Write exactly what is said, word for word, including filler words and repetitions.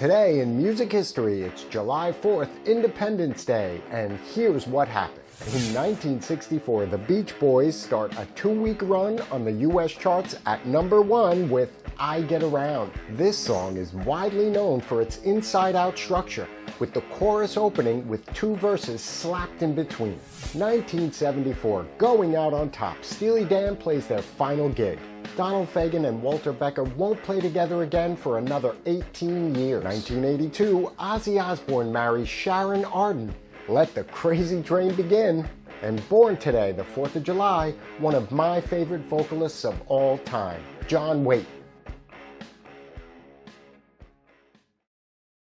Today in music history, it's July fourth, Independence Day, and here's what happened. In nineteen sixty-four, the Beach Boys start a two-week run on the U S charts at number one with I Get Around. This song is widely known for its inside-out structure, with the chorus opening with two verses slapped in between. nineteen seventy-four, going out on top, Steely Dan plays their final gig. Donald Fagen and Walter Becker won't play together again for another eighteen years. nineteen eighty-two, Ozzy Osbourne marries Sharon Arden. Let the crazy train begin. And born today, the fourth of July, one of my favorite vocalists of all time, John Waite.